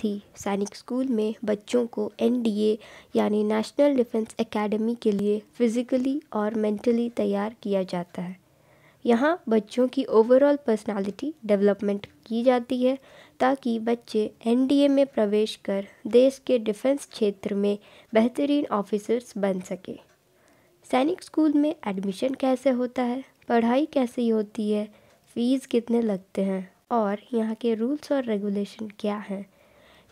साथ ही सैनिक स्कूल में बच्चों को एनडीए यानी नेशनल डिफेंस एकेडमी के लिए फिज़िकली और मेंटली तैयार किया जाता है। यहाँ बच्चों की ओवरऑल पर्सनालिटी डेवलपमेंट की जाती है ताकि बच्चे एनडीए में प्रवेश कर देश के डिफेंस क्षेत्र में बेहतरीन ऑफिसर्स बन सकें। सैनिक स्कूल में एडमिशन कैसे होता है, पढ़ाई कैसे होती है, फ़ीस कितने लगते हैं और यहाँ के रूल्स और रेगुलेशन क्या हैं,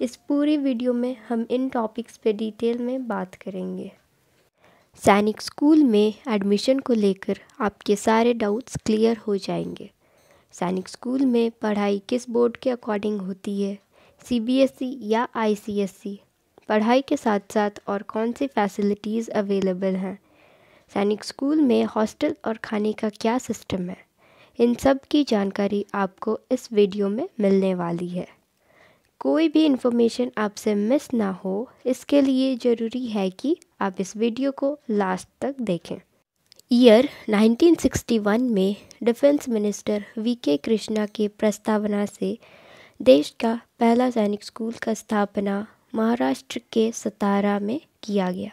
इस पूरी वीडियो में हम इन टॉपिक्स पे डिटेल में बात करेंगे। सैनिक स्कूल में एडमिशन को लेकर आपके सारे डाउट्स क्लियर हो जाएंगे। सैनिक स्कूल में पढ़ाई किस बोर्ड के अकॉर्डिंग होती है, CBSE या ICSE, पढ़ाई के साथ साथ और कौन सी फैसिलिटीज़ अवेलेबल हैं, सैनिक स्कूल में हॉस्टल और खाने का क्या सिस्टम है, इन सब की जानकारी आपको इस वीडियो में मिलने वाली है। कोई भी इन्फॉर्मेशन आपसे मिस ना हो, इसके लिए ज़रूरी है कि आप इस वीडियो को लास्ट तक देखें। ईयर 1961 में डिफेंस मिनिस्टर वीके कृष्णा के प्रस्तावना से देश का पहला सैनिक स्कूल का स्थापना महाराष्ट्र के सतारा में किया गया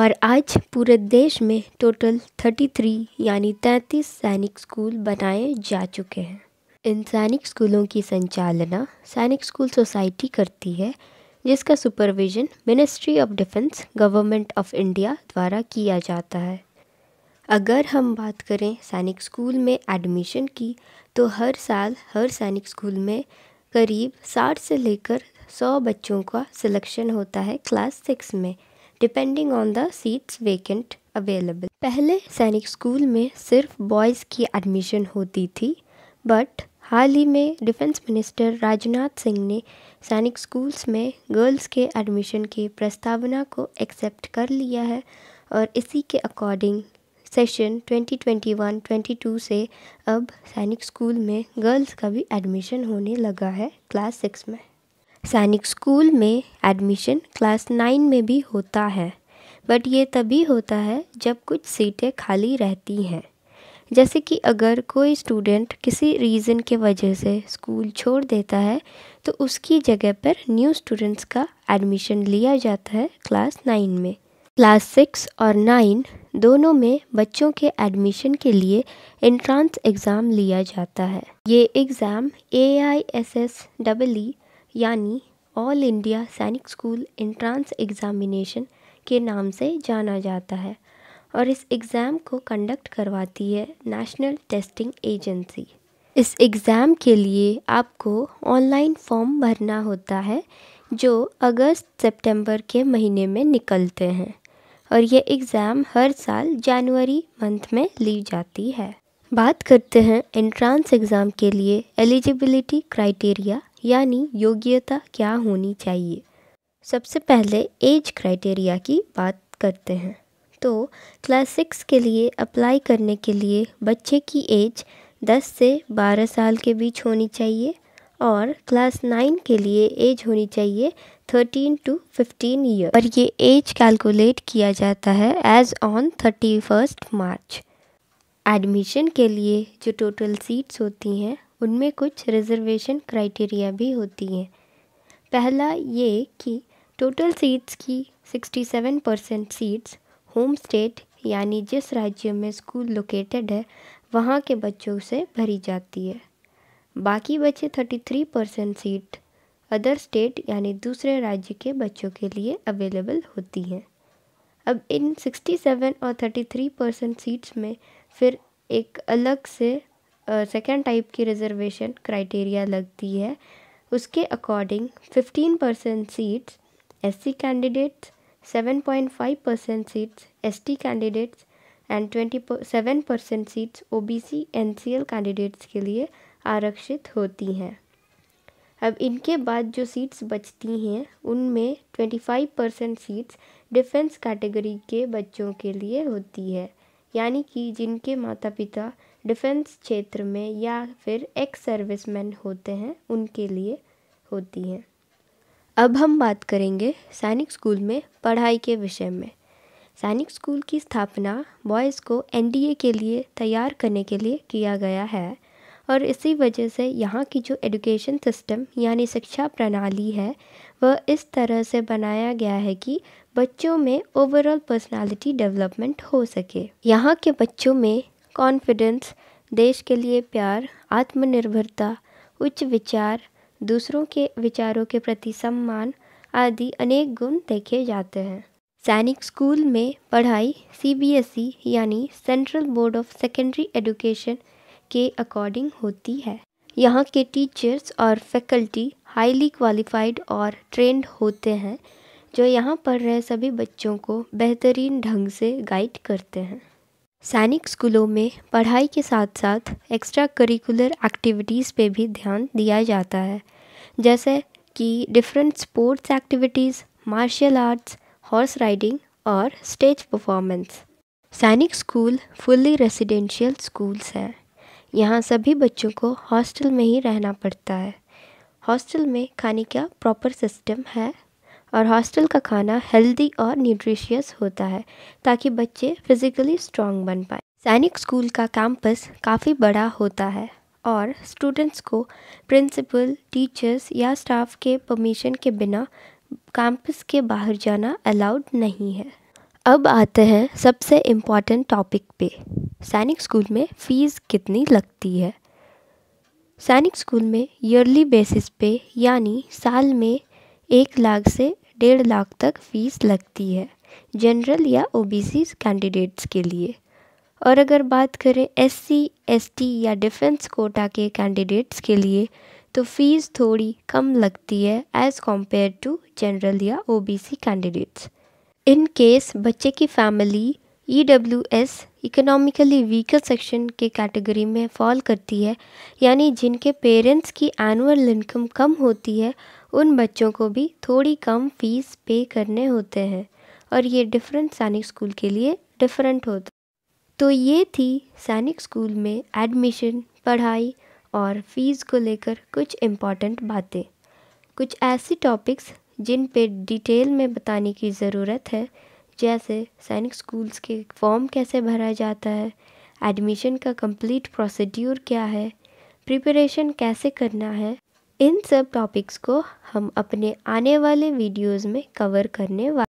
और आज पूरे देश में टोटल 33 यानी 33 सैनिक स्कूल बनाए जा चुके हैं। इन सैनिक स्कूलों की संचालना सैनिक स्कूल सोसाइटी करती है, जिसका supervision ministry of defence government of India द्वारा किया जाता है। अगर हम बात करें सैनिक स्कूल में एडमिशन की, तो हर साल हर सैनिक स्कूल में करीब 60 से लेकर 100 बच्चों का सिलेक्शन होता है क्लास 6 में, depending on the seats vacant available. पहले सैनिक स्कूल में सिर्फ बॉयज़ की एडमिशन होती थी, बट हाल ही में डिफेंस मिनिस्टर राजनाथ सिंह ने सैनिक स्कूल्स में गर्ल्स के एडमिशन की प्रस्तावना को एक्सेप्ट कर लिया है और इसी के अकॉर्डिंग सेशन 2021-22 से अब सैनिक स्कूल में गर्ल्स का भी एडमिशन होने लगा है क्लास 6 में। सैनिक स्कूल में एडमिशन क्लास 9 में भी होता है, बट ये तभी होता है जब कुछ सीटें खाली रहती हैं। जैसे कि अगर कोई स्टूडेंट किसी रीज़न के वजह से स्कूल छोड़ देता है तो उसकी जगह पर न्यू स्टूडेंट्स का एडमिशन लिया जाता है क्लास 9 में। क्लास 6 और 9 दोनों में बच्चों के एडमिशन के लिए एंट्रेंस एग्ज़ाम लिया जाता है। ये एग्ज़ाम AISS DE यानी all India Sainik school entrance examination के नाम से जाना जाता है और इस एग्ज़ाम को कंडक्ट करवाती है नेशनल टेस्टिंग एजेंसी। इस एग्ज़ाम के लिए आपको ऑनलाइन फॉर्म भरना होता है जो अगस्त सितंबर के महीने में निकलते हैं और ये एग्ज़ाम हर साल जनवरी मंथ में ली जाती है। बात करते हैं एंट्रेंस एग्ज़ाम के लिए एलिजिबिलिटी क्राइटेरिया यानी योग्यता क्या होनी चाहिए। सबसे पहले एज क्राइटेरिया की बात करते हैं, तो क्लास 6 के लिए अप्लाई करने के लिए बच्चे की एज 10 से 12 साल के बीच होनी चाहिए और क्लास 9 के लिए एज होनी चाहिए 13 to 15 ईयर और ये एज कैलकुलेट किया जाता है एज ऑन 31 मार्च। एडमिशन के लिए जो टोटल सीट्स होती हैं उनमें कुछ रिजर्वेशन क्राइटेरिया भी होती हैं। पहला ये कि टोटल सीट्स की 67% सीट्स होम स्टेट यानी जिस राज्य में स्कूल लोकेटेड है वहाँ के बच्चों से भरी जाती है। बाकी बचे 33% सीट अदर स्टेट यानी दूसरे राज्य के बच्चों के लिए अवेलेबल होती हैं। अब इन 67 और 33% सीट्स में फिर एक अलग से सेकेंड टाइप की रिजर्वेशन क्राइटेरिया लगती है। उसके according 15% seats SC candidates, 7.5% seats ST candidates and 27% seats OBC NCL candidates के लिए आरक्षित होती हैं। अब इनके बाद जो सीट्स बचती हैं उनमें 25% सीट्स डिफेंस कैटेगरी के बच्चों के लिए होती है, यानी कि जिनके माता पिता डिफेंस क्षेत्र में या फिर एक्स सर्विसमैन होते हैं उनके लिए होती हैं। अब हम बात करेंगे सैनिक स्कूल में पढ़ाई के विषय में। सैनिक स्कूल की स्थापना बॉयज़ को एनडीए के लिए तैयार करने के लिए किया गया है और इसी वजह से यहाँ की जो एजुकेशन सिस्टम यानी शिक्षा प्रणाली है वह इस तरह से बनाया गया है कि बच्चों में ओवरऑल पर्सनालिटी डेवलपमेंट हो सके। यहाँ के बच्चों में कॉन्फिडेंस, देश के लिए प्यार, आत्मनिर्भरता, उच्च विचार, दूसरों के विचारों के प्रति सम्मान आदि अनेक गुण देखे जाते हैं। सैनिक स्कूल में पढ़ाई CBSE यानी central board of secondary education के अकॉर्डिंग होती है। यहाँ के टीचर्स और फैकल्टी हाईली क्वालिफाइड और ट्रेंड होते हैं जो यहाँ पढ़ रहे सभी बच्चों को बेहतरीन ढंग से गाइड करते हैं। सैनिक स्कूलों में पढ़ाई के साथ साथ एक्स्ट्रा करिकुलर एक्टिविटीज़ पे भी ध्यान दिया जाता है, जैसे कि different sports activities, martial arts, horse riding और stage performance. Sainik school fully residential schools हैं। यहाँ सभी बच्चों को हॉस्टल में ही रहना पड़ता है। हॉस्टल में खाने का प्रॉपर सिस्टम है और हॉस्टल का खाना हेल्दी और न्यूट्रिशियस होता है ताकि बच्चे फिज़िकली स्ट्रॉन्ग बन पाए। सैनिक स्कूल का कैंपस काफ़ी बड़ा होता है और स्टूडेंट्स को प्रिंसिपल, टीचर्स या स्टाफ के परमिशन के बिना कैंपस के बाहर जाना अलाउड नहीं है। अब आते हैं सबसे इम्पॉर्टेंट टॉपिक पे, सैनिक स्कूल में फ़ीस कितनी लगती है। सैनिक स्कूल में ईयरली बेसिस पे यानी साल में 1 लाख से 1.5 लाख तक फ़ीस लगती है जनरल या OBC कैंडिडेट्स के लिए। और अगर बात करें SC, ST या डिफेंस कोटा के कैंडिडेट्स के लिए तो फ़ीस थोड़ी कम लगती है एज़ कम्पेयर टू जनरल या OBC कैंडिडेट्स। इन केस बच्चे की family EWS economically weaker section के कैटेगरी में फॉल करती है, यानी जिनके पेरेंट्स की एनुअल इनकम कम होती है उन बच्चों को भी थोड़ी कम फीस पे करने होते हैं और ये डिफरेंट सैनिक स्कूल के लिए डिफरेंट होता है। तो ये थी सैनिक स्कूल में एडमिशन, पढ़ाई और फीस को लेकर कुछ इम्पॉर्टेंट बातें, कुछ ऐसी टॉपिक्स जिन पे डिटेल में बताने की ज़रूरत है, जैसे सैनिक स्कूल्स के फॉर्म कैसे भरा जाता है, एडमिशन का कंप्लीट प्रोसीड्यूर क्या है, प्रिपरेशन कैसे करना है। इन सब टॉपिक्स को हम अपने आने वाले वीडियोस में कवर करने वाले।